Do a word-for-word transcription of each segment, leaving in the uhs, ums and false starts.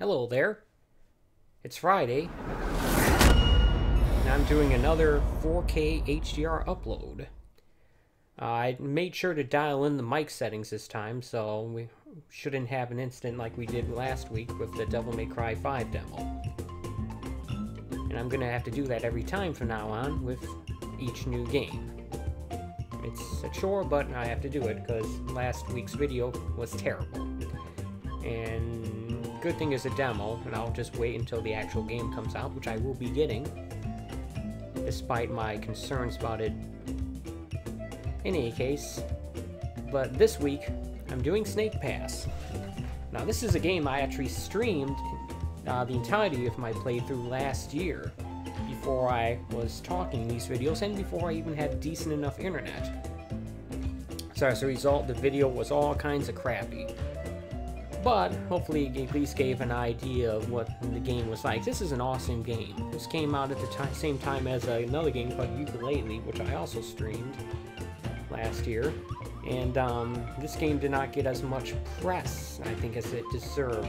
Hello there. It's Friday, and I'm doing another four K H D R upload. Uh, I made sure to dial in the mic settings this time, so we shouldn't have an incident like we did last week with the Devil May Cry five demo. And I'm gonna have to do that every time from now on with each new game. It's a chore, but I have to do it because last week's video was terrible. And good thing is a demo, and I'll just wait until the actual game comes out, which I will be getting, despite my concerns about it in any case. But this week, I'm doing Snake Pass. Now this is a game I actually streamed uh, the entirety of my playthrough last year, before I was talking in these videos, and before I even had decent enough internet. So as a result, the video was all kinds of crappy. But hopefully it at least gave an idea of what the game was like. This is an awesome game. This came out at the same time as uh, another game called Yooka-Laylee, which I also streamed last year. And um, this game did not get as much press, I think, as it deserved.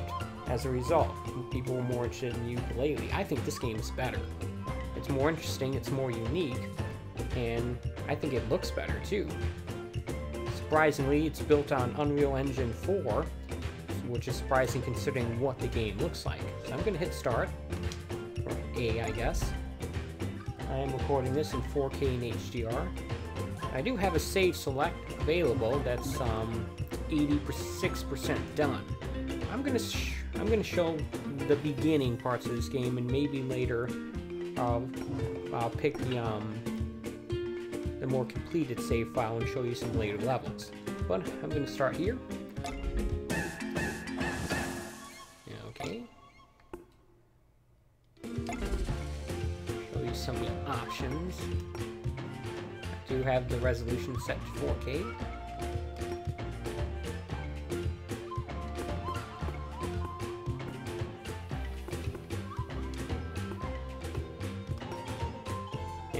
As a result, people were more interested in Yooka-Laylee. I think this game is better. It's more interesting, it's more unique, and I think it looks better too. Surprisingly, it's built on Unreal Engine four. Which is surprising considering what the game looks like. So I'm gonna hit start, or A, I guess. I am recording this in four K and H D R. I do have a save select available that's um, eighty-six percent done. I'm gonna sh I'm gonna show the beginning parts of this game, and maybe later I'll, I'll pick the um, the more completed save file and show you some later levels. But I'm gonna start here. Some of the options. I do have the resolution set to four K.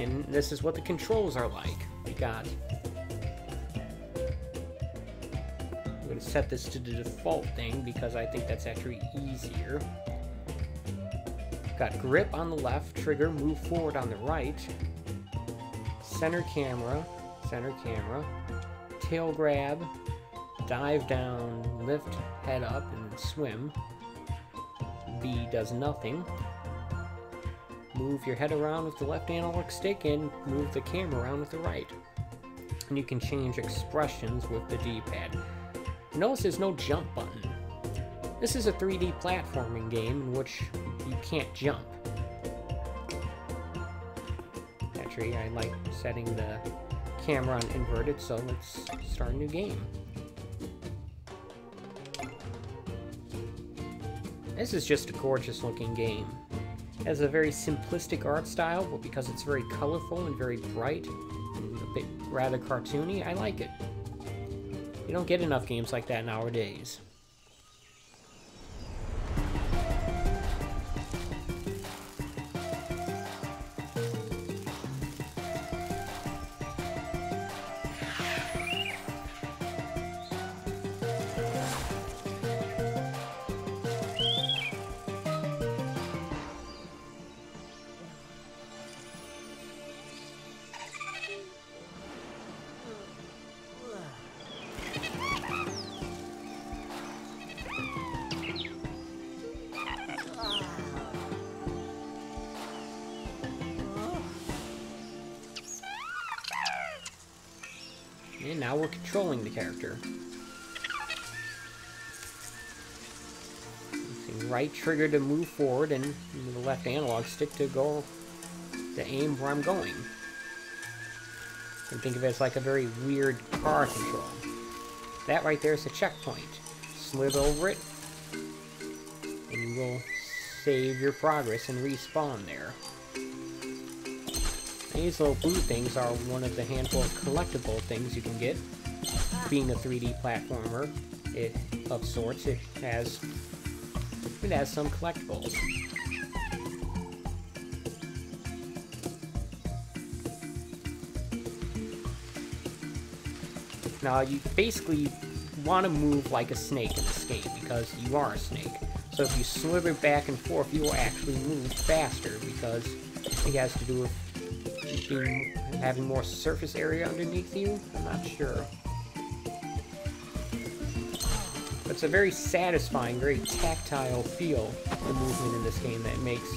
And this is what the controls are like. We got. I'm going to set this to the default thing because I think that's actually easier. Got grip on the left, trigger, move forward on the right, center camera, center camera, tail grab, dive down, lift, head up, and swim. B does nothing. Move your head around with the left analog stick and move the camera around with the right. And you can change expressions with the D-pad. Notice there's no jump button. This is a three D platforming game in which you can't jump. Actually, I like setting the camera on inverted, so let's start a new game. This is just a gorgeous looking game. It has a very simplistic art style, but because it's very colorful and very bright, and a bit rather cartoony, I like it. You don't get enough games like that nowadays. And now we're controlling the character. Using right trigger to move forward and the left analog stick to go to aim where I'm going. You can think of it as like a very weird car control. That right there is a checkpoint. Slid over it, and you will save your progress and respawn there. These little blue things are one of the handful of collectible things you can get. Being a three D platformer it, of sorts, it has it has some collectibles. Now you basically want to move like a snake in this game because you are a snake. So if you sliver back and forth, you will actually move faster because it has to do with just being, having more surface area underneath you. I'm not sure. It's a very satisfying, very tactile feel, the movement in this game, that makes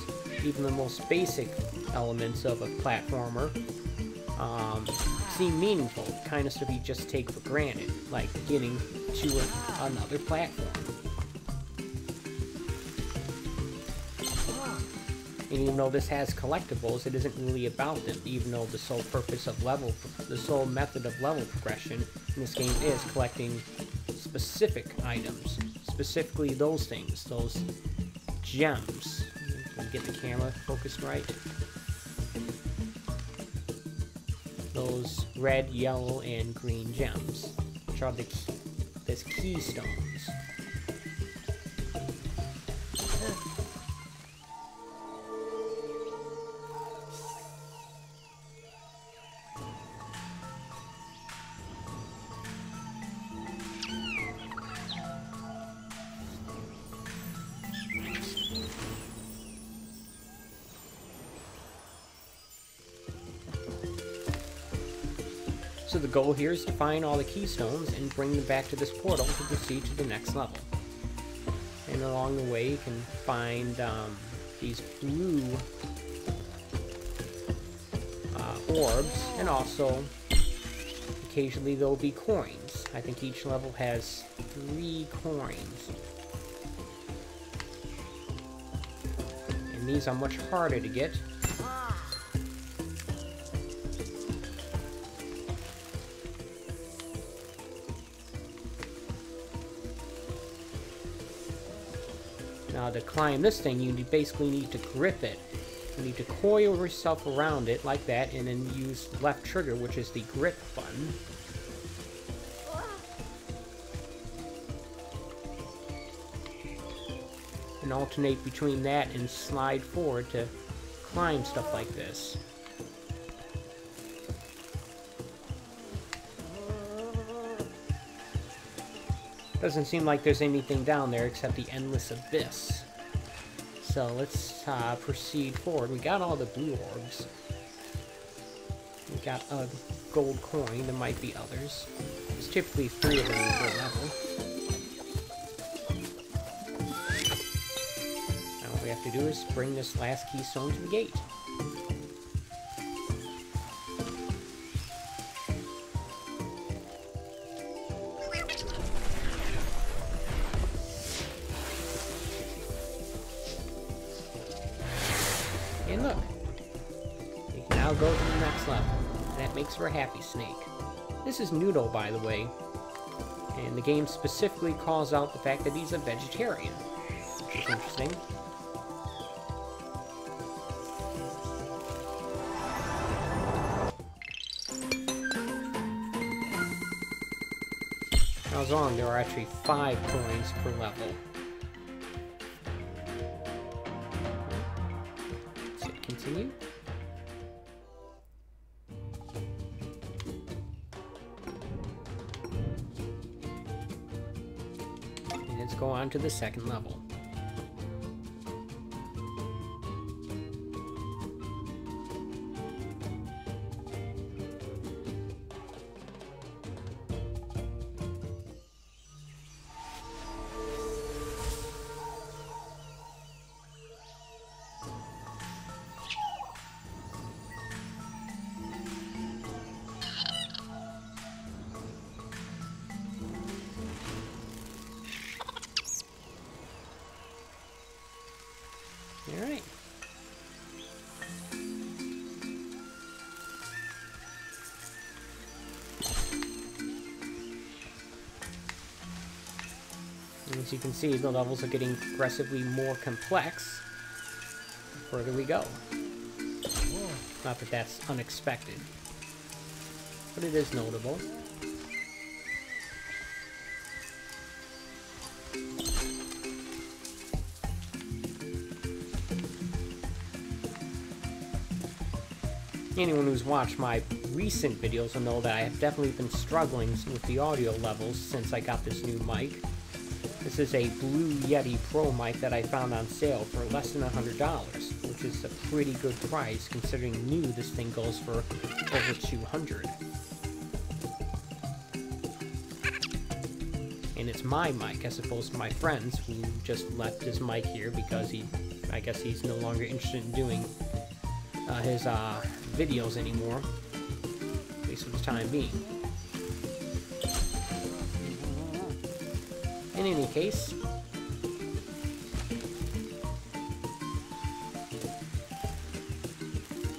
even the most basic elements of a platformer um, seem meaningful, kind of stuff you just take for granted, like getting to a, another platform. And even though this has collectibles, it isn't really about them, even though the sole purpose of level, the sole method of level progression in this game is collecting specific items, specifically those things, those gems. Can you get the camera focused right? Those red, yellow, and green gems, which are the key, these keystones. So the goal here is to find all the keystones and bring them back to this portal to proceed to the next level. And along the way you can find um, these blue uh, orbs, and also occasionally there will be coins. I think each level has three coins. And these are much harder to get. Now, to climb this thing, you basically need to grip it. You need to coil yourself around it like that, and then use left trigger, which is the grip button. And alternate between that and slide forward to climb stuff like this. Doesn't seem like there's anything down there except the endless abyss. So let's uh, proceed forward. We got all the blue orbs. We got a gold coin. There might be others. There's typically three of them per level. Now what we have to do is bring this last keystone to the gate. And look, you can now go to the next level. That makes for a happy Snake. This is Noodle, by the way, and the game specifically calls out the fact that he's a vegetarian, which is interesting. I was wrong, there are actually five coins per level. Continue. And let's go on to the second level. Alright. As you can see, the levels are getting progressively more complex the further we go. Not that that's unexpected, but it is notable. Anyone who's watched my recent videos will know that I have definitely been struggling with the audio levels since I got this new mic. This is a Blue Yeti Pro mic that I found on sale for less than one hundred dollars, which is a pretty good price considering new this thing goes for over two hundred dollars. And it's my mic as opposed to my friend's, who just left his mic here because he, I guess he's no longer interested in doing uh, his uh, videos anymore, at least for the time being. In any case,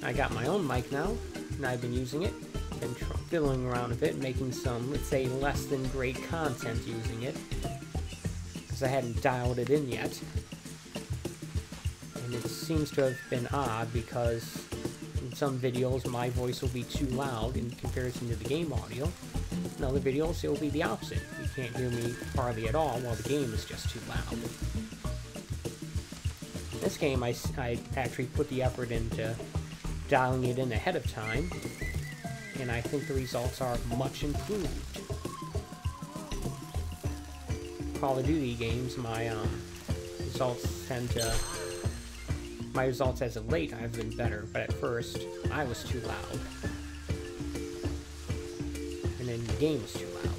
I got my own mic now, and I've been using it. Been fiddling around a bit, making some, let's say, less than great content using it, because I hadn't dialed it in yet. And it seems to have been odd because in some videos my voice will be too loud in comparison to the game audio. In other videos it will be the opposite. You can't hear me hardly at all while the game is just too loud. In this game I, I actually put the effort into dialing it in ahead of time, and I think the results are much improved. Call of Duty games, my um, results tend to... My results as of late have been better, but at first I was too loud. And then the game was too loud.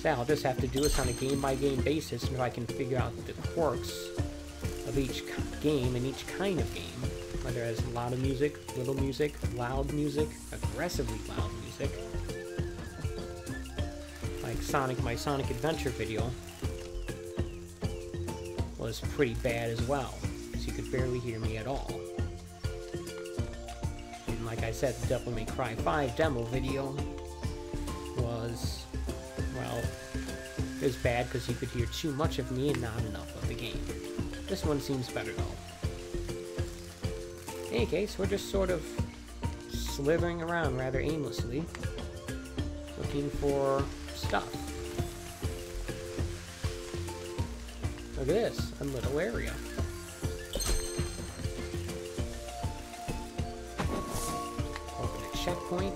So I'll just have to do this on a game-by-game basis until I can figure out the quirks of each game and each kind of game. Whether it's a lot of music, little music, loud music, aggressively loud music. Like Sonic, my Sonic Adventure video was pretty bad as well, because you could barely hear me at all. And like I said, the Devil May Cry five demo video was, well, it was bad because you could hear too much of me and not enough of the game. This one seems better though. In any case, we're just sort of slithering around rather aimlessly, looking for stuff. Look at this, a little area. Open a checkpoint.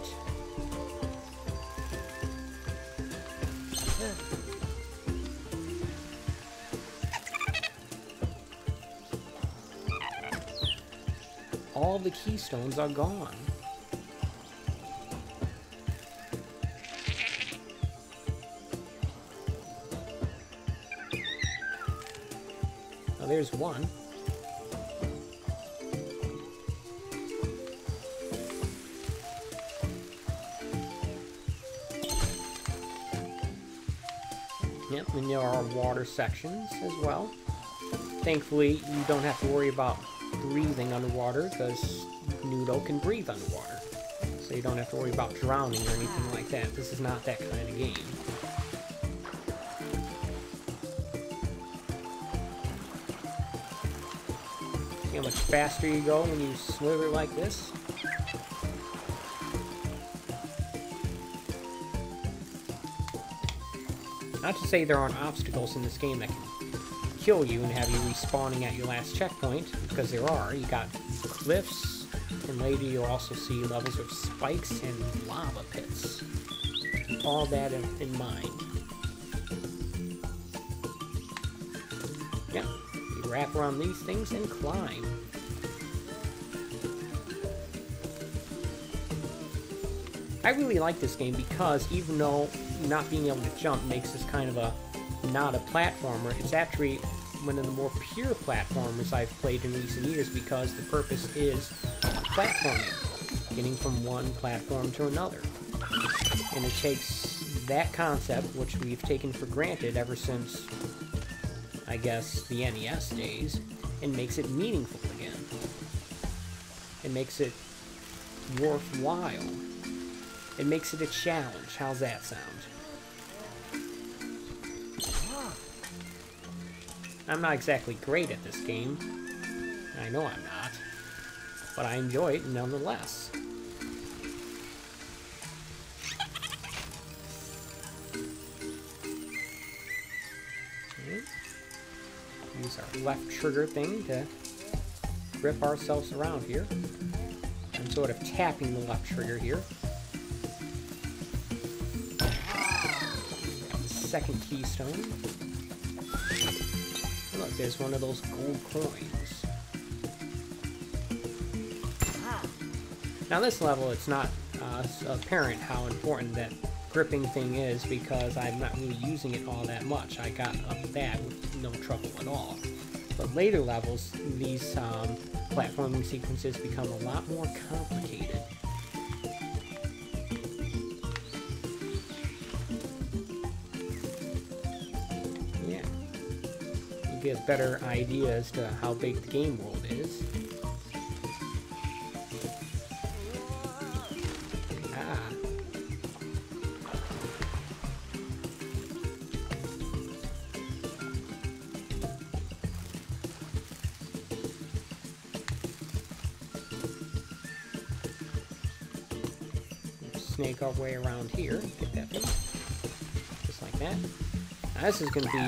All the keystones are gone. Now there's one. Yep, and there are water sections as well. Thankfully, you don't have to worry about breathing underwater, because Noodle can breathe underwater. So you don't have to worry about drowning or anything like that. This is not that kind of game. See how much faster you go when you slither like this? Not to say there aren't obstacles in this game that can kill you and have you respawning at your last checkpoint, because there are. You got cliffs, and later you'll also see levels with spikes and lava pits. Keep all that in, in mind. Yeah, you wrap around these things and climb. I really like this game because even though not being able to jump makes this kind of a not a platformer, it's actually one of the more pure platformers I've played in recent years, because the purpose is platforming, getting from one platform to another. And it takes that concept, which we've taken for granted ever since, I guess, the N E S days, and makes it meaningful again. It makes it worthwhile. It makes it a challenge. How's that sound? I'm not exactly great at this game. I know I'm not. But I enjoy it nonetheless. Okay. Use our left trigger thing to grip ourselves around here. I'm sort of tapping the left trigger here. second keystone. Look, there's one of those gold coins. Now this level, it's not uh, apparent how important that gripping thing is, because I'm not really using it all that much. I got up that with no trouble at all. But later levels, these um, platforming sequences become a lot more complicated. Yeah. You get better idea as to how big the game world is. Snake our way around here, get that bit, just like that. Now this is going to be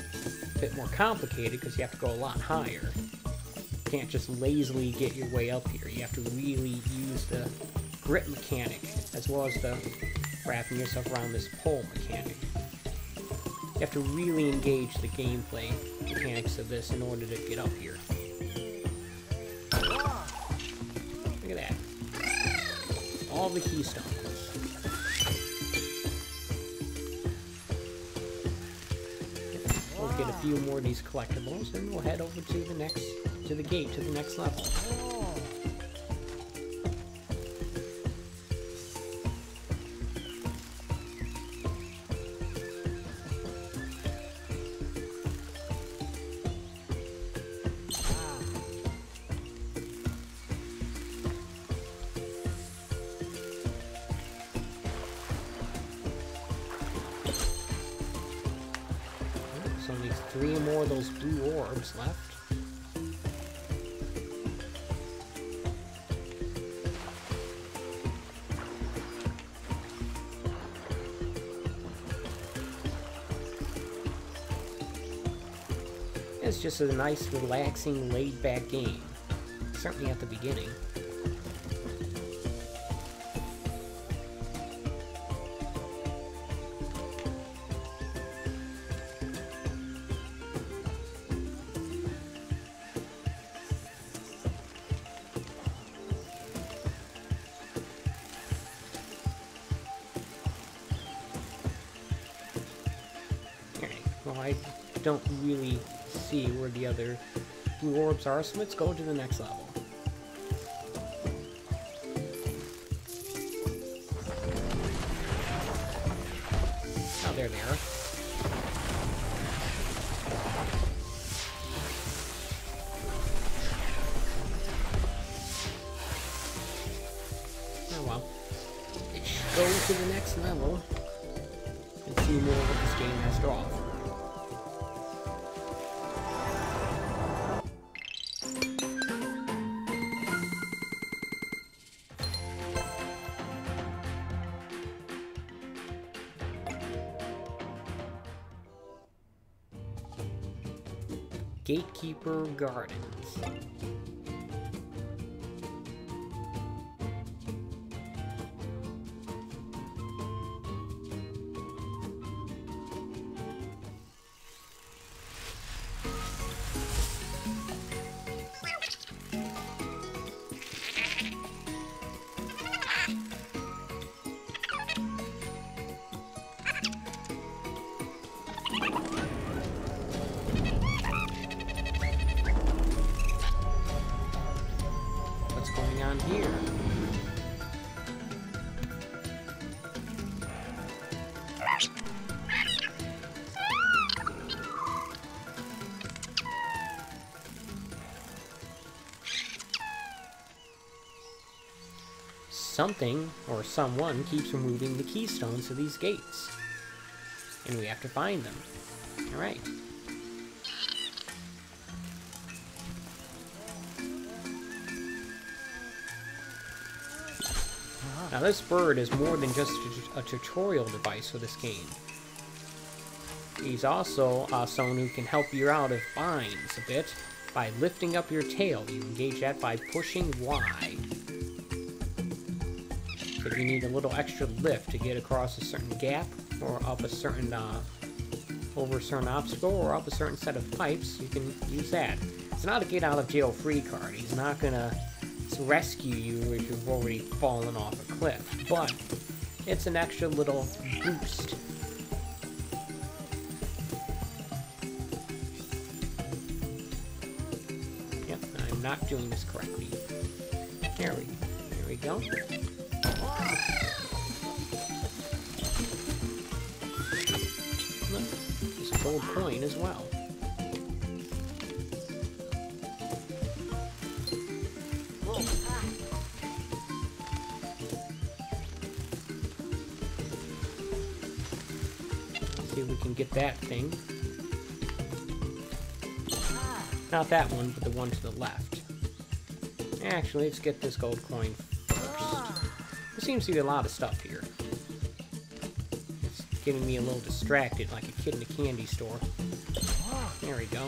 a bit more complicated because you have to go a lot higher. You can't just lazily get your way up here. You have to really use the grip mechanic as well as the wrapping yourself around this pole mechanic. You have to really engage the gameplay mechanics of this in order to get up here. Look at that. All the keystones. We'll get a few more of these collectibles, and we'll head over to the next, to the gate, to the next level. Three more of those blue orbs left. It's just a nice, relaxing, laid-back game. Certainly at the beginning. I don't really see where the other blue orbs are, so let's go to the next level. Oh, there they are. Oh well. Let's go to the next level and see more what this game has to offer. Gatekeeper Gardens. Here. Something or someone keeps removing the keystones to these gates, and we have to find them. All right. Now this bird is more than just a tutorial device for this game. He's also uh, someone who can help you out of binds a bit by lifting up your tail. You engage that by pushing Y. If you need a little extra lift to get across a certain gap, or up a certain, uh, over a certain obstacle, or up a certain set of pipes, you can use that. It's not a get out of jail free card. He's not gonna rescue you if you've already fallen off a cliff, but it's an extra little boost. Yep, I'm not doing this correctly. There we, there we go. Look, there's a gold coin as well. Get that thing. Not that one, but the one to the left. Actually, let's get this gold coin first. There seems to be a lot of stuff here. It's getting me a little distracted, like a kid in a candy store. There we go.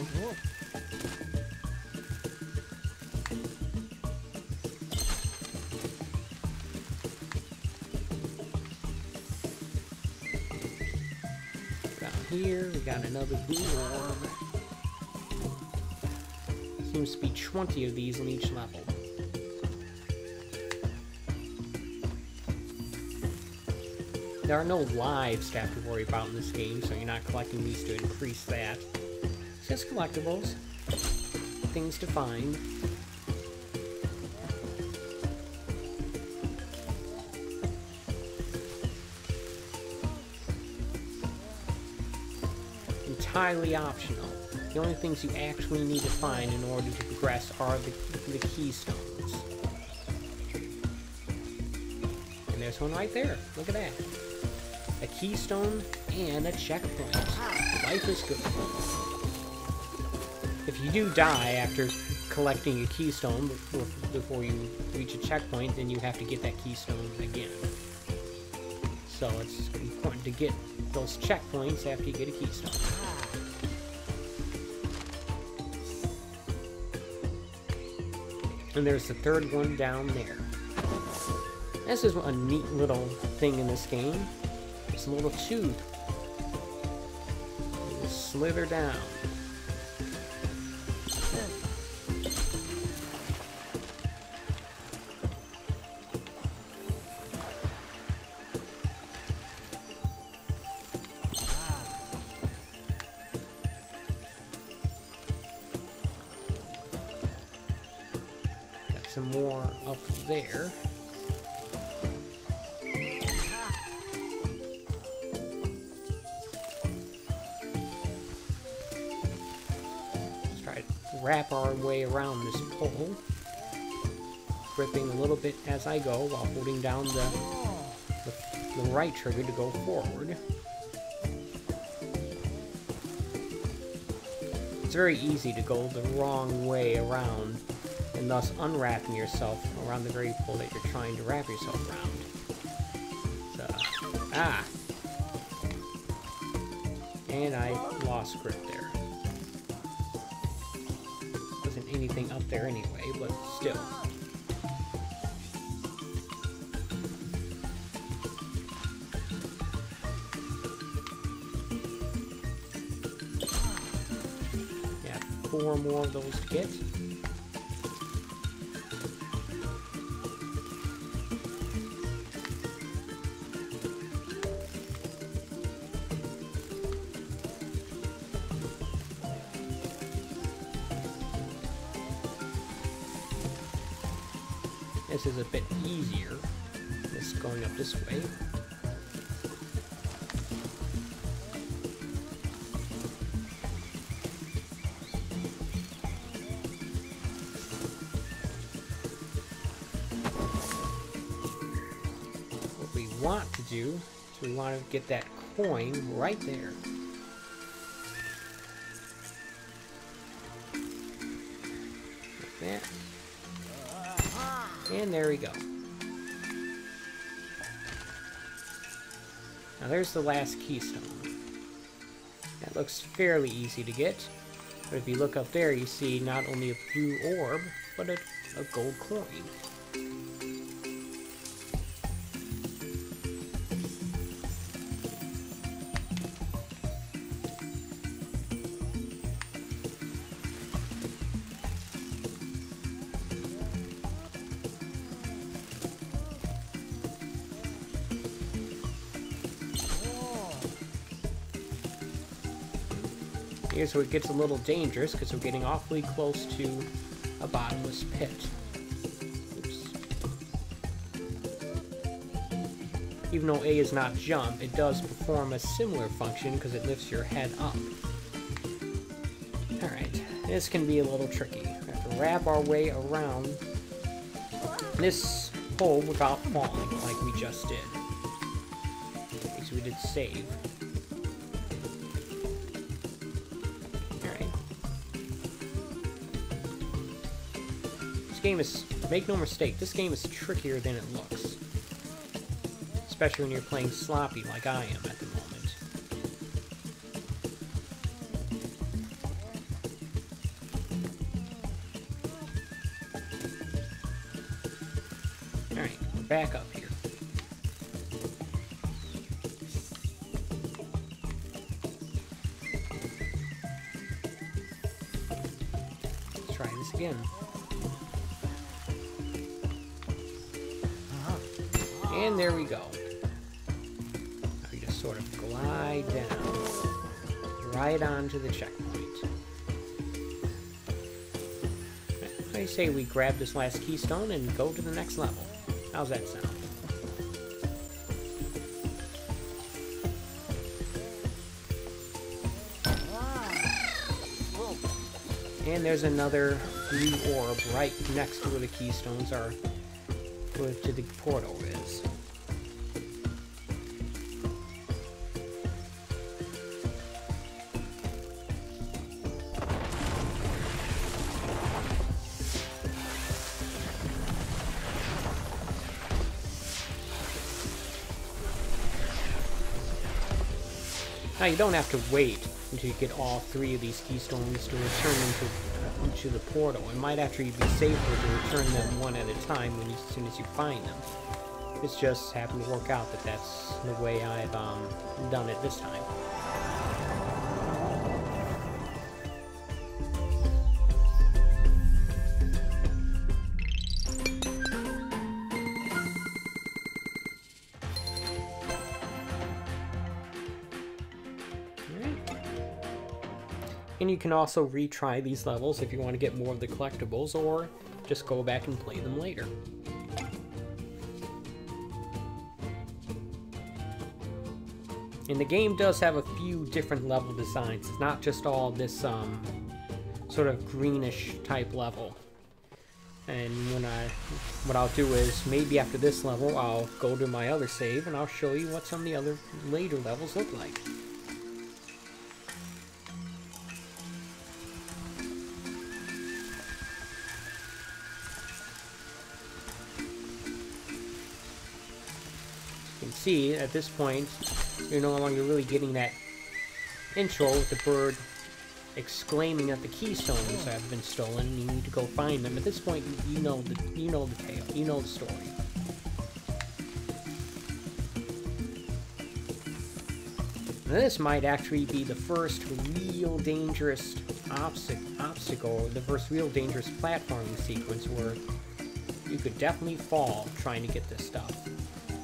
Here, we got another blue orb. Seems to be twenty of these in each level. There are no lives to have to worry about in this game, so you're not collecting these to increase that. It's just collectibles. Things to find. Highly optional. The only things you actually need to find in order to progress are the, the keystones. And there's one right there. Look at that. A keystone and a checkpoint. Life is good. If you do die after collecting a keystone before, before you reach a checkpoint, then you have to get that keystone again. So it's important to get those checkpoints after you get a keystone. And there's the third one down there. This is a neat little thing in this game. It's a little tube. It'll slither down. More up there. Let's try to wrap our way around this pole, gripping a little bit as I go while holding down the, the, the right trigger to go forward. It's very easy to go the wrong way around, and thus unwrapping yourself around the very pole that you're trying to wrap yourself around. So, ah! And I lost grip there. Wasn't anything up there anyway, but still. Yeah, four more of those to get. This is a bit easier, just going up this way. What we want to do is we want to get that coin right there. Like that. And there we go. Now there's the last keystone. That looks fairly easy to get, but if you look up there you see not only a blue orb, but a, a gold coin. Here's where it gets a little dangerous because we're getting awfully close to a bottomless pit. Oops. Even though A is not jump, it does perform a similar function because it lifts your head up. Alright, this can be a little tricky. We have to wrap our way around this hole without falling like we just did. Because we did save. This game is, make no mistake, this game is trickier than it looks. Especially when you're playing sloppy like I am at the moment. Alright, we're back up here. Let's try this again. And there we go. Now you just sort of glide down right onto the checkpoint. I say we grab this last keystone and go to the next level. How's that sound? And there's another blue orb right next to where the keystones are, where to the portal is. Now you don't have to wait until you get all three of these keystones to return them to, uh, into the portal. It might actually be safer to return them one at a time when you, as soon as you find them. It's just happened to work out that that's the way I've um, done it this time. And you can also retry these levels if you want to get more of the collectibles, or just go back and play them later. And the game does have a few different level designs. It's not just all this um, sort of greenish type level. And when I, what I'll do is maybe after this level I'll go to my other save and I'll show you what some of the other later levels look like. See, at this point, you're no longer really getting that intro with the bird exclaiming that the keystones have been stolen and you need to go find them. At this point, you know the, you know the tale, you know the story. Now, this might actually be the first real dangerous obst- obstacle, the first real dangerous platforming sequence where you could definitely fall trying to get this stuff.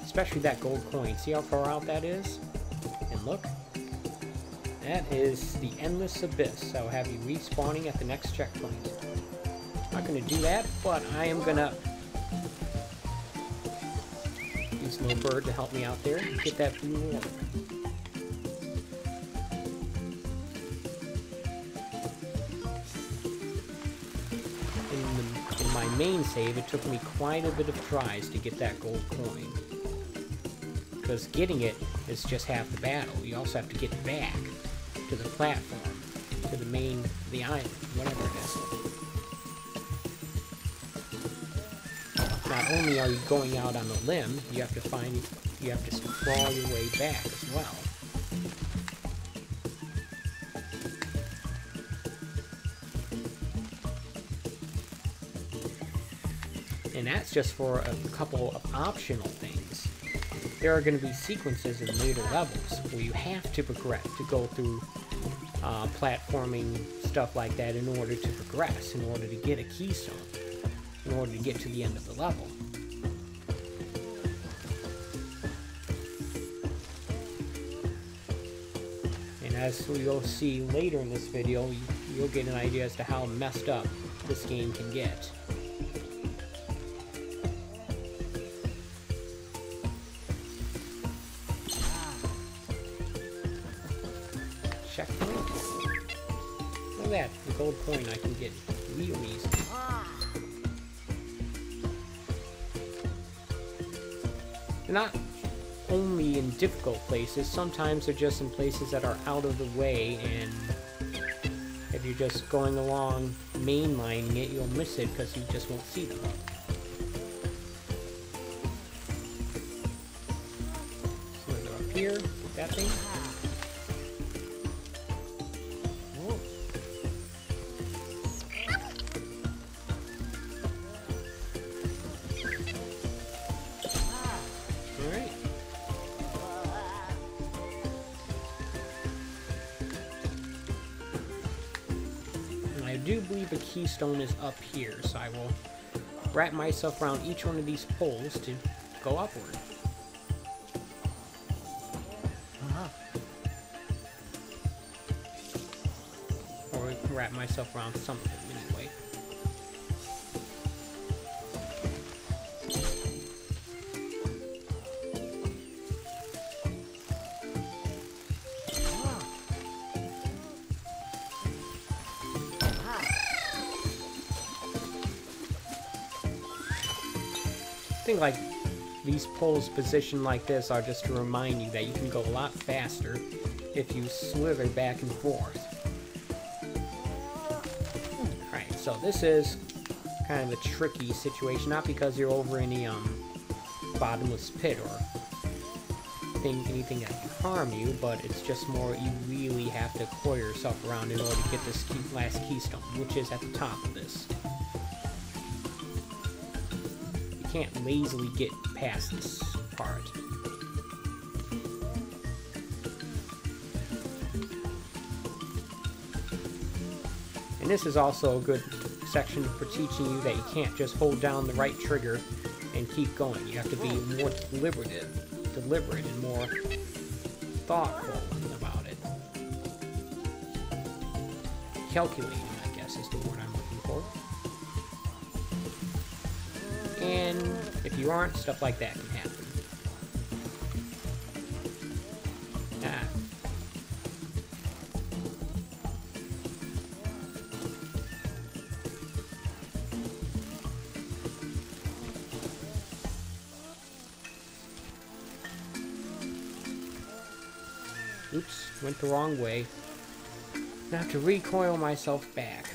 Especially that gold coin. See how far out that is? And look. That is the endless abyss. I'll have you respawning at the next checkpoint. Not gonna do that, but I am gonna use a little bird to help me out there and get that blue orb. In, the, in my main save, it took me quite a bit of tries to get that gold coin. Because getting it is just half the battle. You also have to get back to the platform, to the main, the island, whatever it is. Not only are you going out on a limb, you have to find, you have to crawl your way back as well. And that's just for a couple of optional things. There are going to be sequences in later levels where you have to progress, to go through uh, platforming stuff like that in order to progress, in order to get a keystone, in order to get to the end of the level. And and as you'll see later in this video, you'll get an idea as to how messed up this game can get. Checkpoints. Look at that, the gold coin I can get real easy. They're not only in difficult places, sometimes they're just in places that are out of the way, and if you're just going along mainlining it, you'll miss it because you just won't see them. So we're gonna go up here, that thing. I do believe a keystone is up here, so I will wrap myself around each one of these poles to go upward. Uh-huh. Or wrap myself around something anyway. I think like these poles positioned like this are just to remind you that you can go a lot faster if you slither back and forth. Alright, so this is kind of a tricky situation, not because you're over any um, bottomless pit or thing, anything that can harm you, but it's just more you really have to coil yourself around in order to get this key, last keystone, which is at the top of this. Can't lazily get past this part. And this is also a good section for teaching you that you can't just hold down the right trigger and keep going. You have to be more deliberate, deliberate and more thoughtful about it. Calculating, I guess, is the word I'm looking for. And if you aren't, stuff like that can happen. Ah. Oops, went the wrong way. I have to recoil myself back.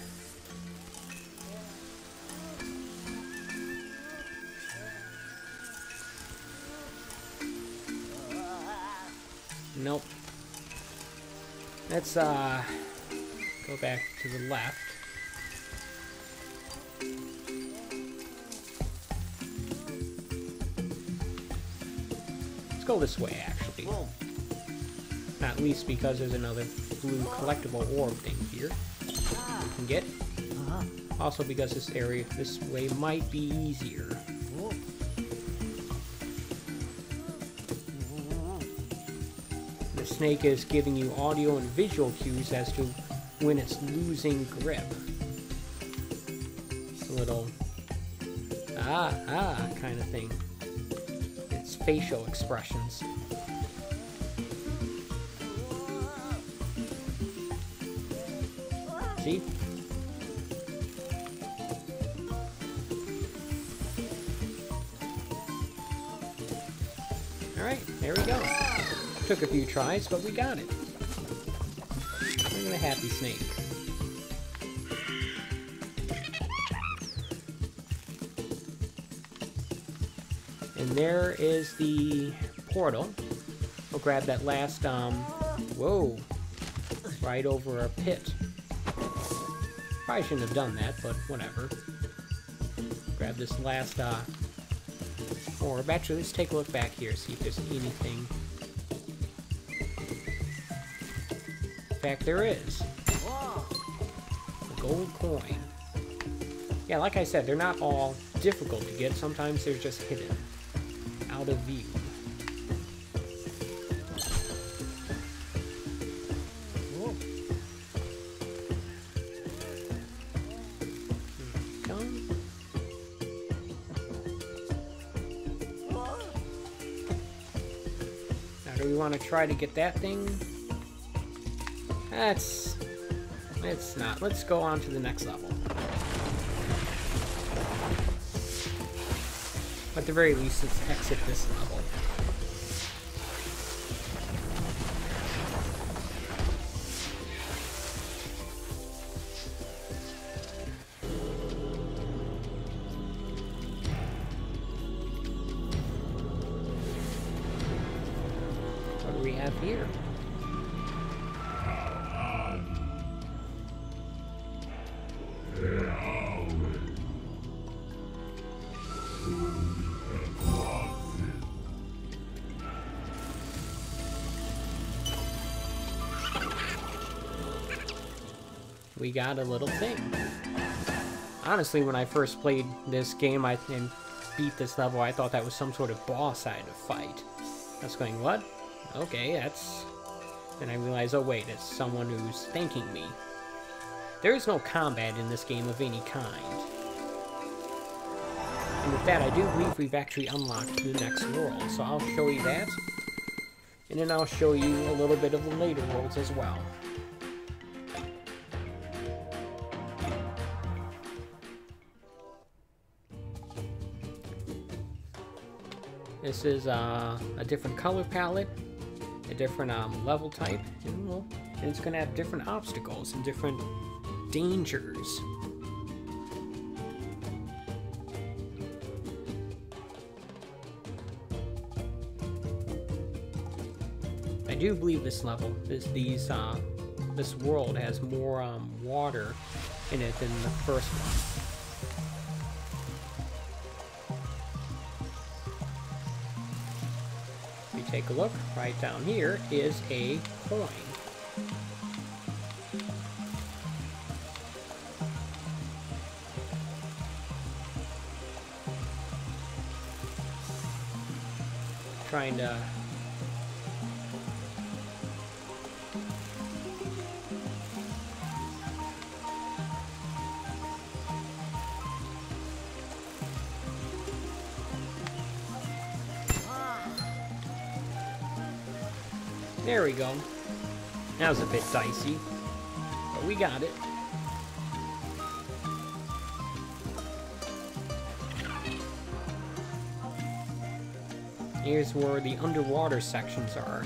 Nope. Let's uh, go back to the left. Let's go this way, actually. Whoa. Not least because there's another blue collectible orb thing here that we can get. Uh-huh. Also because this area, this way might be easier. Snake is giving you audio and visual cues as to when it's losing grip. It's a little ah ah kind of thing. It's facial expressions. See? Alright, there we go. Took a few tries, but we got it. Look at a happy snake. And there is the portal. We'll grab that last, um, whoa, right over a pit. Probably shouldn't have done that, but whatever. Grab this last, uh, orb. Actually, let's take a look back here, see if there's anything. In fact, there is a gold coin. Yeah, like I said, they're not all difficult to get. Sometimes they're just hidden, out of view. want to try to get that thing. That's... it's not. Let's go on to the next level. At the very least, let's exit this level. We got a little thing. Honestly, when I first played this game I and beat this level, I thought that was some sort of boss I had to fight. I was going, what? Okay, that's... and I realized, oh wait, it's someone who's thanking me. There is no combat in this game of any kind. And with that, I do believe we've actually unlocked the next world, so I'll show you that. And then I'll show you a little bit of the later worlds as well. This is uh, a different color palette, a different um, level type, and it's going to have different obstacles and different dangers. I do believe this level, this these uh, this world has more um, water in it than the first one. Take a look, right down here is a coin. Trying to... there we go. That was a bit dicey, but we got it. Here's where the underwater sections are.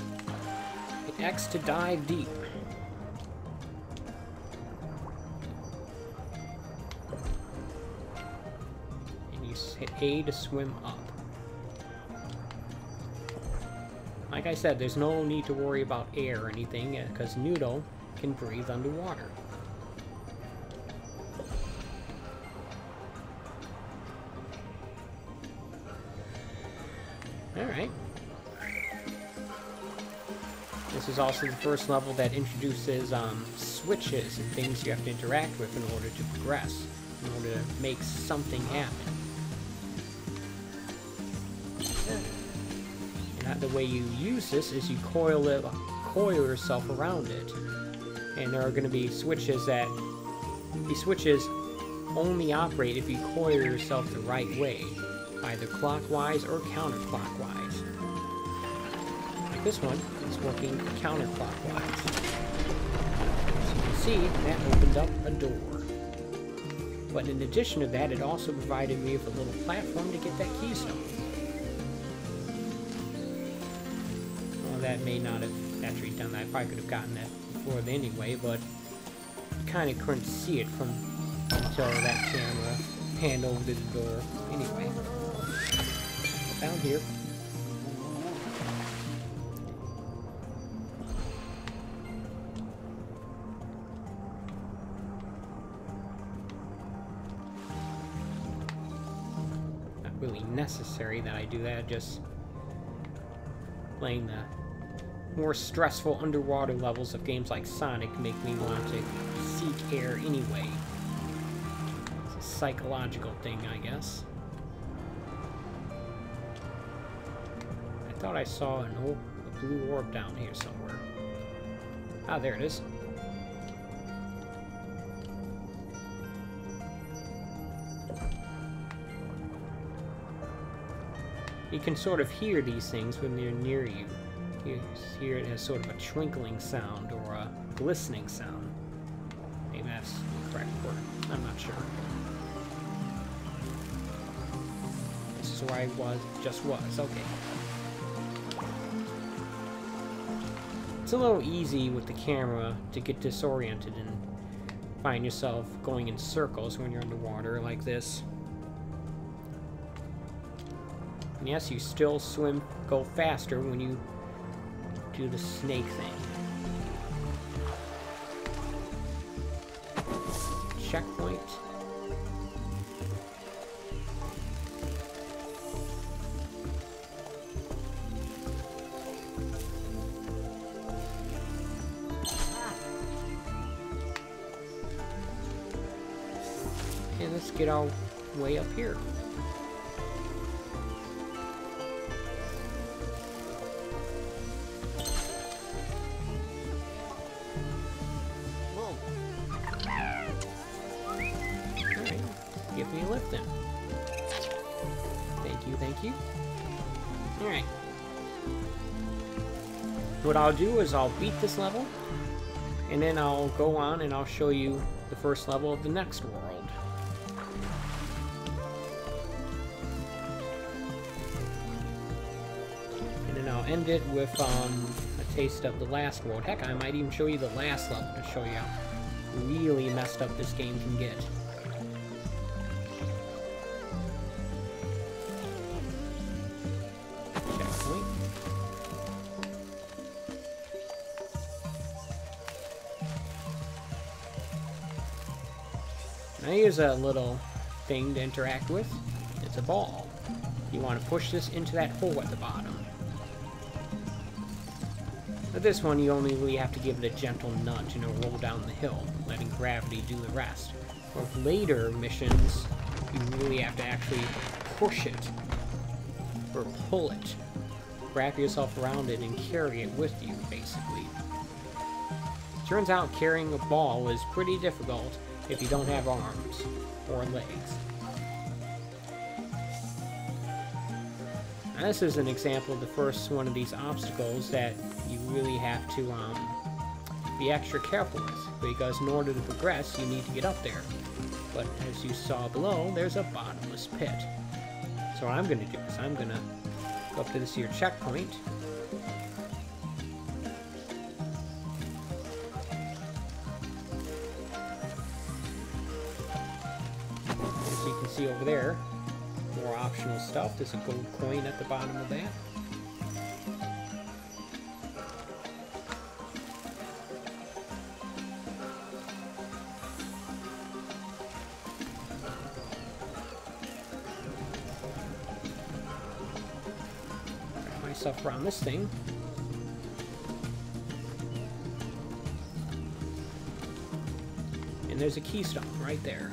Hit X to dive deep. And you hit A to swim up. Like I said, there's no need to worry about air or anything, because Noodle can breathe underwater. Alright. This is also the first level that introduces um, switches and things you have to interact with in order to progress, in order to make something happen. The way you use this is you coil it, coil yourself around it, and there are going to be switches that these switches only operate if you coil yourself the right way, either clockwise or counterclockwise. Like this one is working counterclockwise. As you can see, that opened up a door. But in addition to that, it also provided me with a little platform to get that keystone. That may not have actually done that. I probably could have gotten that before anyway, but you kind of couldn't see it from until that camera panned over to the door. Anyway, down here. Not really necessary that I do that. Just playing the more stressful underwater levels of games like Sonic make me want to seek air anyway. It's a psychological thing, I guess. I thought I saw an old, a blue orb down here somewhere. Ah, there it is. You can sort of hear these things when they're near you. You hear it has sort of a trinkling sound or a glistening sound. Maybe that's the correct word. I'm not sure. This is where I was, just was. Okay. It's a little easy with the camera to get disoriented and find yourself going in circles when you're underwater like this. And yes, you still swim, go faster when you do the snake thing. Checkpoint. And let's get all the way up here. What I'll do is I'll beat this level, and then I'll go on and I'll show you the first level of the next world. And then I'll end it with um, a taste of the last world. Heck, I might even show you the last level to show you how really messed up this game can get. Here's a little thing to interact with. It's a ball. You want to push this into that hole at the bottom. But this one, you only really have to give it a gentle nudge, you know, roll down the hill, letting gravity do the rest. For later missions, you really have to actually push it or pull it. Wrap yourself around it and carry it with you, basically. Turns out carrying a ball is pretty difficult if you don't have arms or legs. Now, this is an example of the first one of these obstacles that you really have to um, be extra careful with, because in order to progress you need to get up there. But as you saw below, there's a bottomless pit. So what I'm going to do is I'm going to go up to this here checkpoint. See over there, more optional stuff. There's a gold coin at the bottom of that. Wrap myself around this thing. And there's a keystone right there.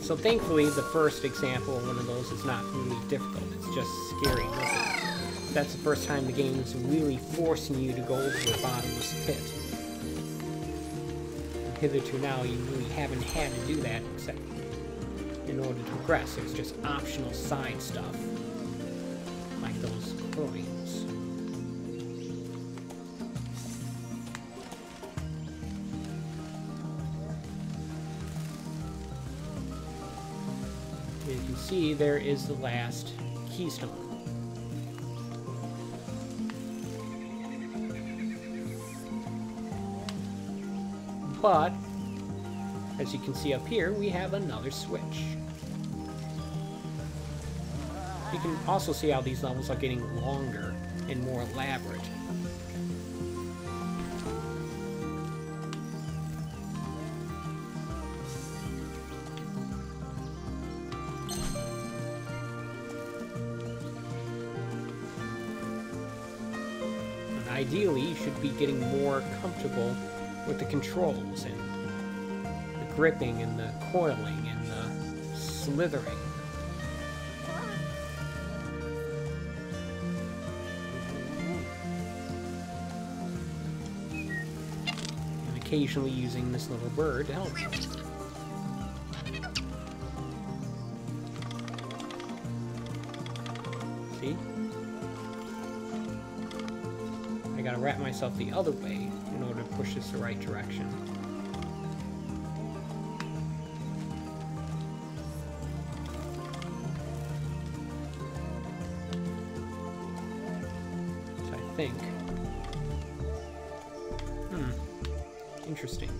So thankfully, the first example of one of those is not really difficult, it's just scary. That's the first time the game is really forcing you to go over the bottomless pit. And hitherto now, you really haven't had to do that, except in order to progress. There's just optional side stuff, like those coins. See, there is the last keystone. But, as you can see up here, we have another switch. You can also see how these levels are getting longer and more elaborate. Ideally, you should be getting more comfortable with the controls and the gripping and the coiling and the slithering. occasionally using this little bird to help. See? I gotta wrap myself the other way in order to push this the right direction. So I think... Hmm. Interesting.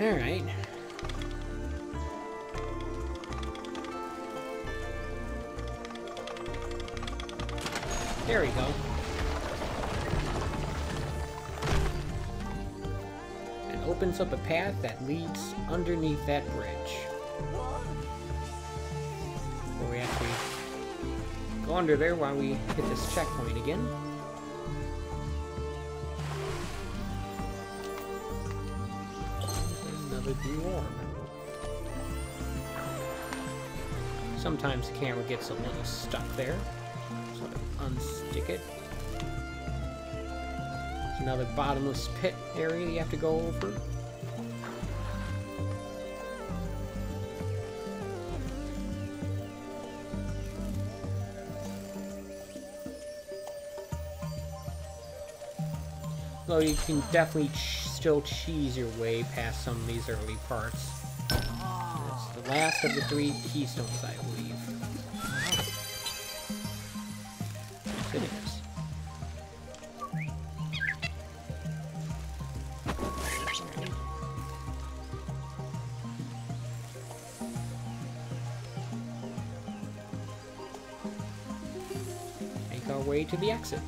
Alright. There we go. It opens up a path that leads underneath that bridge. Where we actually go under there while we hit this checkpoint again. Sometimes the camera gets a little stuck there, so I unstick it. There's another bottomless pit area you have to go over. Though you can definitely ch still cheese your way past some of these early parts. It's the last of the three keystones, I believe. Yes, it is. Make our way to the exit.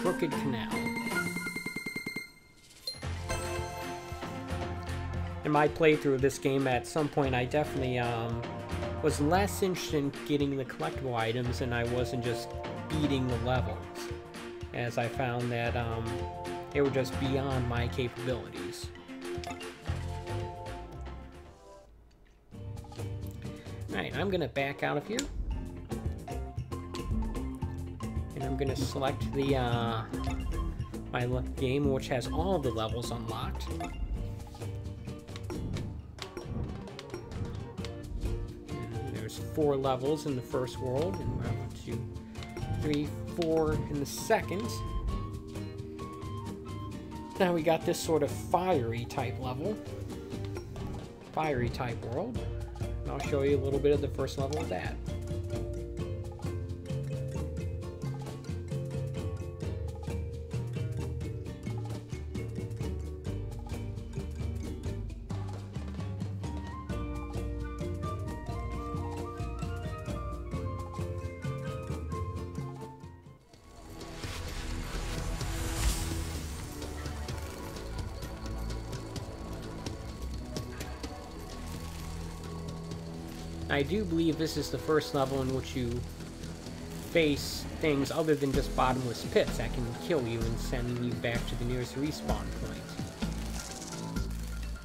Crooked Canal. In my playthrough of this game, at some point, I definitely um, was less interested in getting the collectible items, and I wasn't just beating the levels, as I found that um, they were just beyond my capabilities. Alright, I'm gonna back out of here. I'm going to select the uh, my game, which has all of the levels unlocked. And there's four levels in the first world, and we're up to three, four in the second. Now we got this sort of fiery type level, fiery type world, and I'll show you a little bit of the first level of that. I do believe this is the first level in which you face things other than just bottomless pits that can kill you and send you back to the nearest respawn point.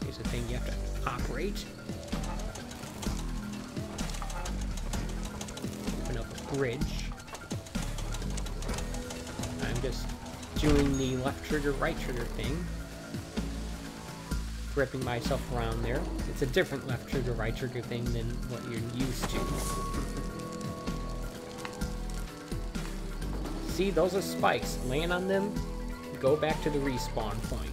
Here's the thing you have to operate. Open up a bridge. I'm just doing the left trigger, right trigger thing. Gripping myself around there. It's a different left trigger, right trigger thing than what you're used to. See, those are spikes. Land on them, go back to the respawn point.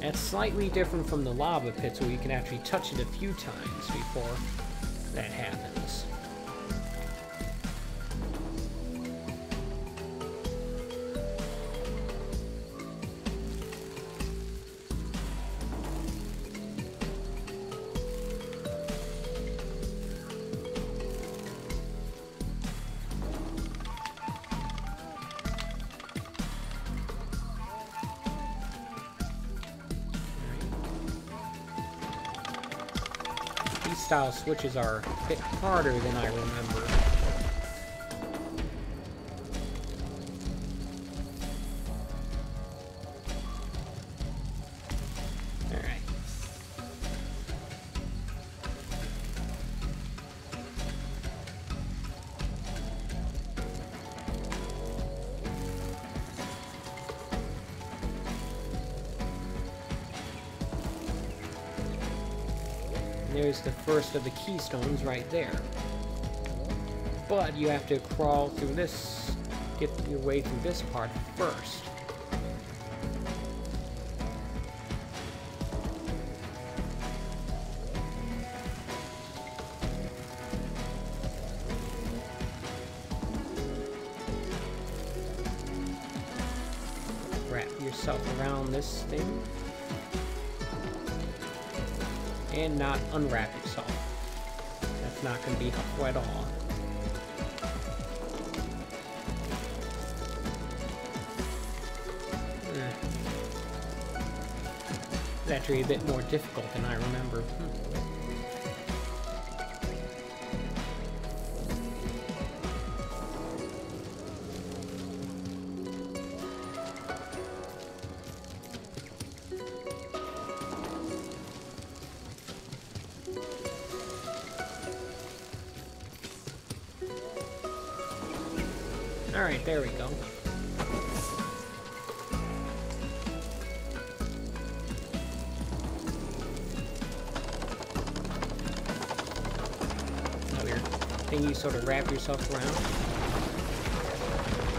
That's slightly different from the lava pits where you can actually touch it a few times before that happens. P C style switches are a bit harder than I remember. There's the first of the keystones right there. But you have to crawl through this, get your way through this part first. Wrap yourself around this thing. And not unwrap yourself. That's not going to be helpful at all. It's actually a bit more difficult than I remember. Hmm. Alright, there we go. So your thing, you sort of wrap yourself around.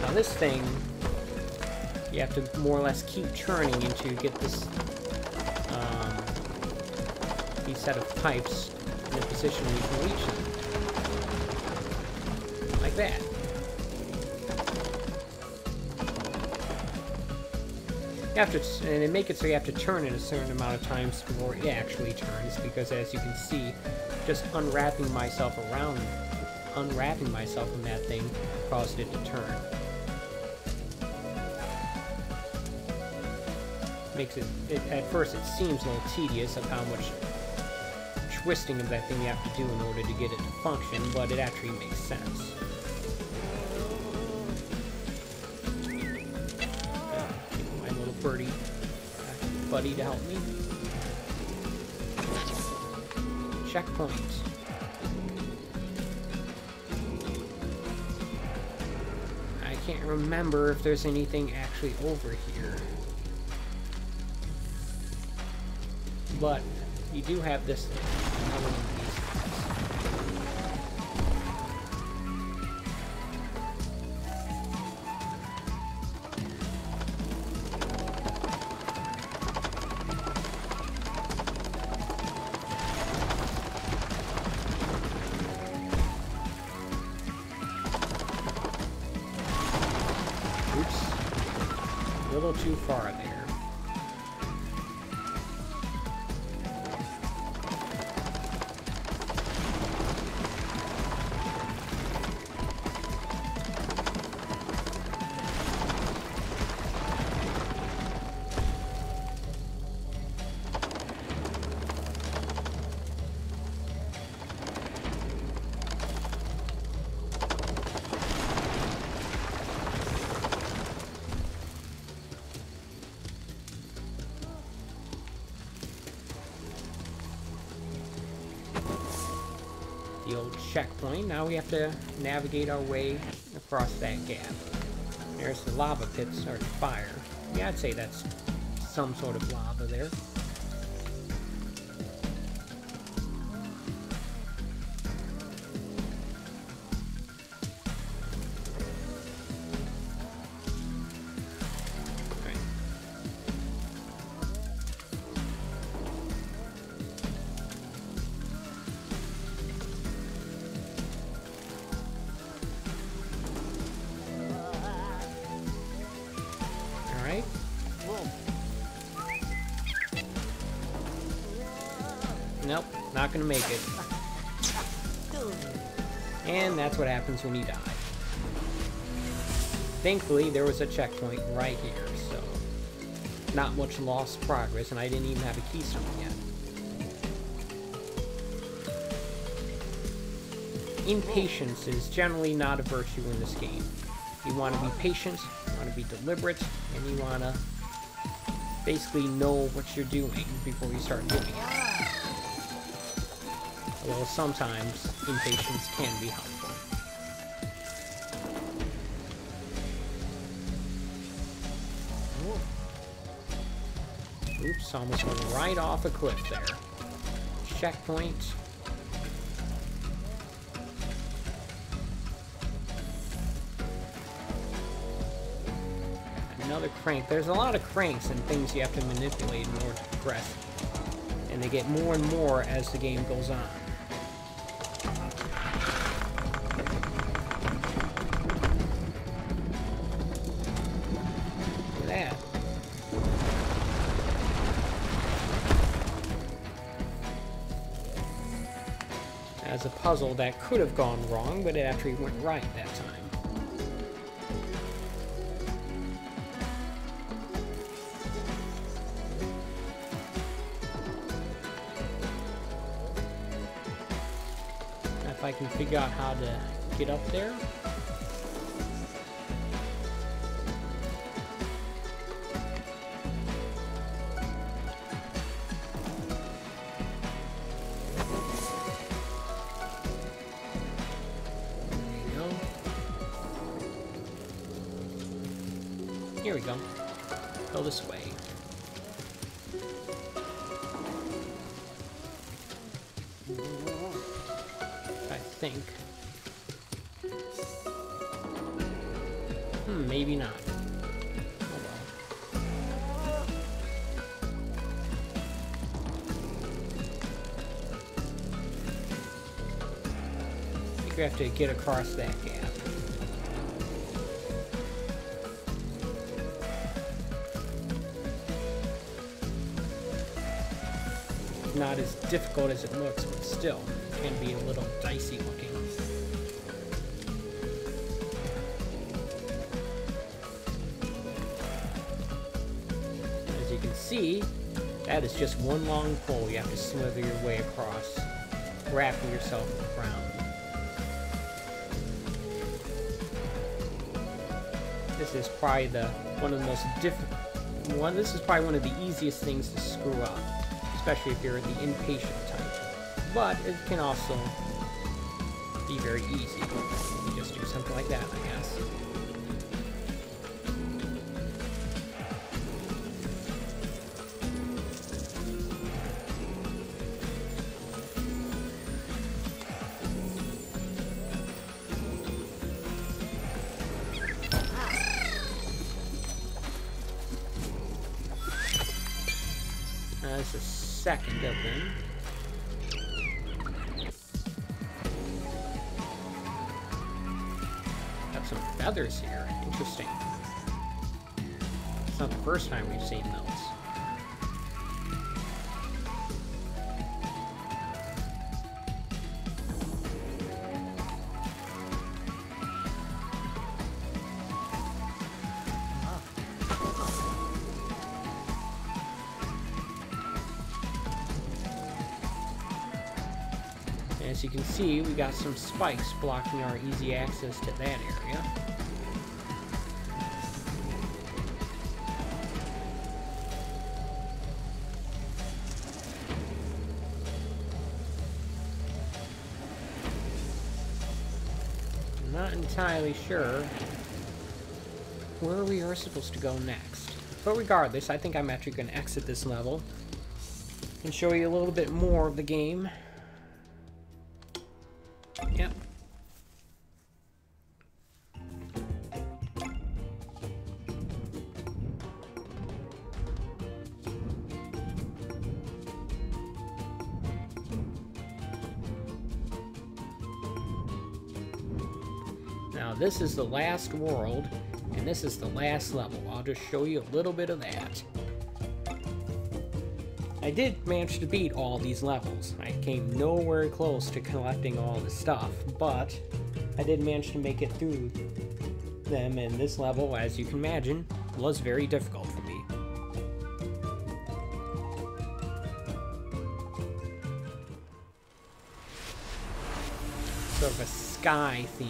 Now this thing, you have to more or less keep turning until you get this um, these set of pipes in a position where you can reach them. Like that. You have to, and they make it so you have to turn in a certain amount of times before it actually turns, because as you can see, just unwrapping myself around, unwrapping myself from that thing caused it to turn. Makes it, it, at first it seems a little tedious of how much twisting of that thing you have to do in order to get it to function, but it actually makes sense. Birdie, buddy, to help me. Checkpoint. I can't remember if there's anything actually over here, but you do have this thing. A little too far there. The old checkpoint. Now we have to navigate our way across that gap. There's the lava pits, or the fire. Yeah, I'd say that's some sort of lava there. Nope, not gonna make it. And that's what happens when you die. Thankfully, there was a checkpoint right here, so not much lost progress, and I didn't even have a keystone yet. impatience is generally not a virtue in this game. You want to be patient, you want to be deliberate, and you want to basically know what you're doing before you start doing it. Although sometimes impatience can be helpful. Oops, almost went right off a cliff there. Checkpoint. Another crank. There's a lot of cranks and things you have to manipulate in order to progress. And they get more and more as the game goes on. As a puzzle that could have gone wrong, but it actually went right that time. If I can figure out how to get up there. Here we go. Go this way. I think. Hmm, maybe not. Oh well. I think we have to get across that gap. Not as difficult as it looks, but still it can be a little dicey looking. As you can see, that is just one long pole you have to slither your way across, wrapping yourself around. This is probably the one of the most difficult one. This is probably one of the easiest things to screw up, especially if you're the impatient type. But it can also be very easy. You just do something like that, I guess. Uh, this is second of them. Got some feathers here. Interesting. It's not the first time we've seen those. As you can see, we got some spikes blocking our easy access to that area. I'm not entirely sure where we are supposed to go next. But regardless, I think I'm actually going to exit this level and show you a little bit more of the game. Yep. Now this is the last world, and this is the last level. I'll just show you a little bit of that. I did manage to beat all these levels. I came nowhere close to collecting all the stuff, but I did manage to make it through them, and this level, as you can imagine, was very difficult for me. sort of a sky theme.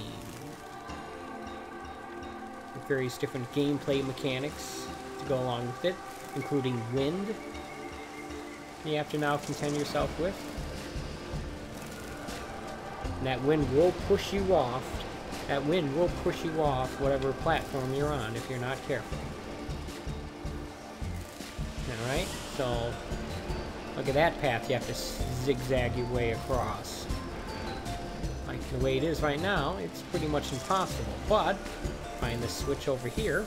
With various different gameplay mechanics to go along with it, including wind. You have to now contend yourself with. And that wind will push you off. That wind will push you off whatever platform you're on if you're not careful. Alright, so look at that path. You have to zigzag your way across. Like the way it is right now, it's pretty much impossible. But, find the switch over here.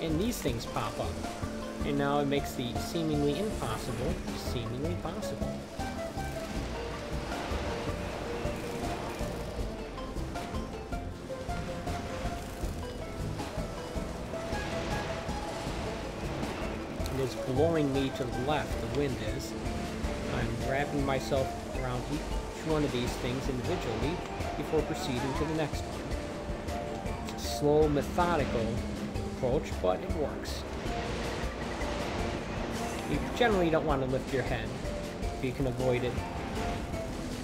And these things pop up. And now it makes the seemingly impossible seemingly possible. It is blowing me to the left, the wind is. I'm wrapping myself around each one of these things individually before proceeding to the next one. It's a slow, methodical approach, but it works. You generally don't want to lift your head if you can avoid it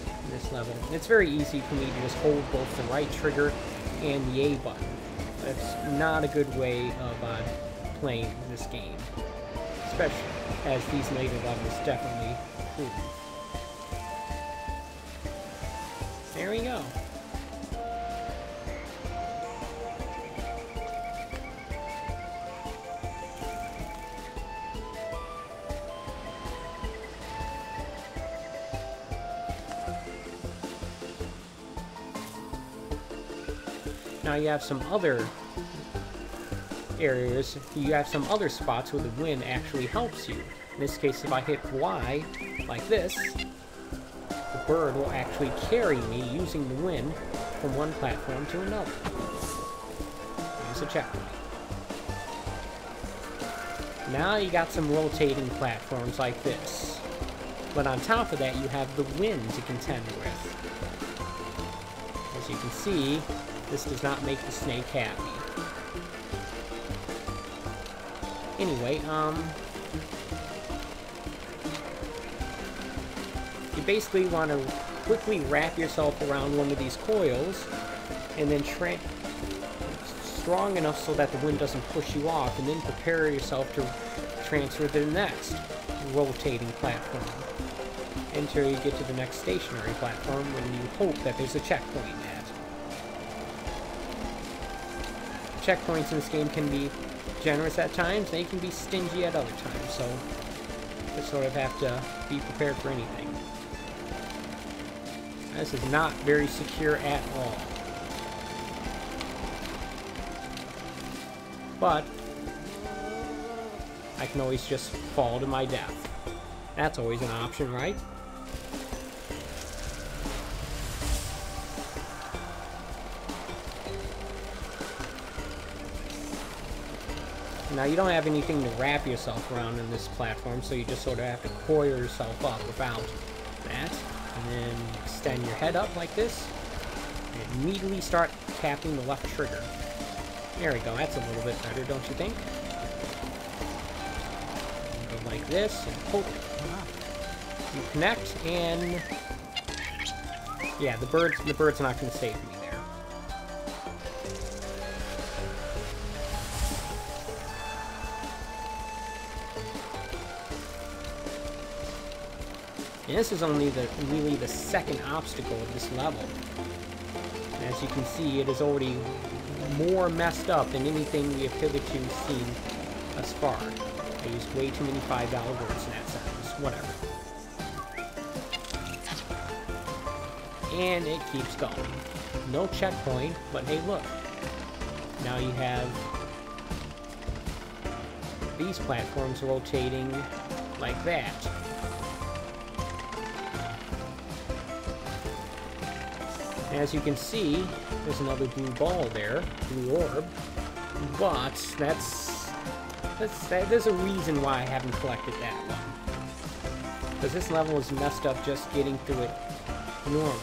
in this level. It's very easy for me to just hold both the right trigger and the A button. That's not a good way of uh, playing this game, especially as these later levels definitely prove. There we go. Now you have some other areas, you have some other spots where the wind actually helps you. In this case, if I hit Y, like this, the bird will actually carry me using the wind from one platform to another. Here's a checkpoint. Now you got some rotating platforms like this. But on top of that, you have the wind to contend with. As you can see, this does not make the snake happy. Anyway, um... you basically want to quickly wrap yourself around one of these coils, and then tra- strong enough so that the wind doesn't push you off, and then prepare yourself to transfer to the next rotating platform. Until you get to the next stationary platform, when you hope that there's a checkpoint at. Checkpoints in this game can be generous at times, they can be stingy at other times, so you sort of have to be prepared for anything. This is not very secure at all. But I can always just fall to my death. That's always an option, right? Now you don't have anything to wrap yourself around in this platform, so you just sort of have to coil yourself up without that. And then extend your head up like this, and immediately start tapping the left trigger. There we go, that's a little bit better, don't you think? Go like this, and pull it up. You connect, and... yeah, the bird's, the bird's not going to save me. And this is only the really the second obstacle of this level. And as you can see, it is already more messed up than anything we have hitherto seen thus far. I used way too many five dollar words in that sentence. Whatever. And it keeps going. No checkpoint, but hey, look. Now you have these platforms rotating like that. As you can see, there's another blue ball there, blue orb, but that's, that's that, there's a reason why I haven't collected that one. Because this level is messed up just getting through it normally.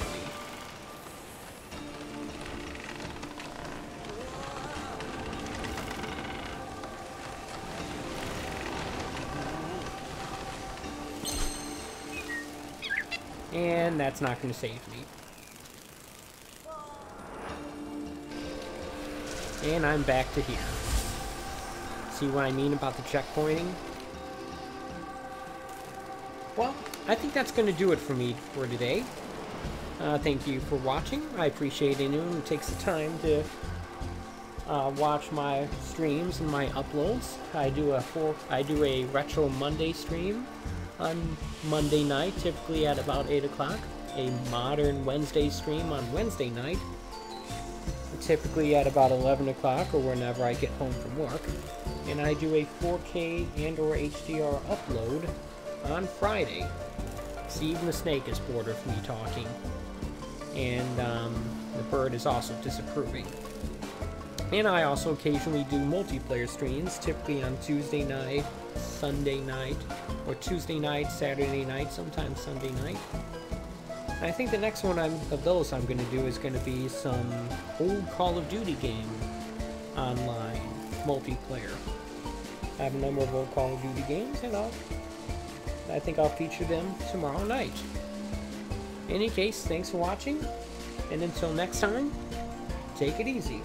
And that's not going to save me. And I'm back to here. See what I mean about the checkpointing? Well, I think that's going to do it for me for today. Uh, thank you for watching. I appreciate anyone who takes the time to uh, watch my streams and my uploads. I do a four, I do a Retro Monday stream on Monday night, typically at about eight o'clock. A Modern Wednesday stream on Wednesday night, typically at about eleven o'clock or whenever I get home from work. And I do a four K and or H D R upload on Friday. See, even the snake is bored of me talking. And um, the bird is also disapproving. And I also occasionally do multiplayer streams, typically on Tuesday night, Sunday night, or Tuesday night, Saturday night, sometimes Sunday night. And I think the next one I'm, of those I'm going to do is going to be some old Call of Duty game online, multiplayer. I have a number of old Call of Duty games, and I'll, I think I'll feature them tomorrow night. In any case, thanks for watching, and until next time, take it easy.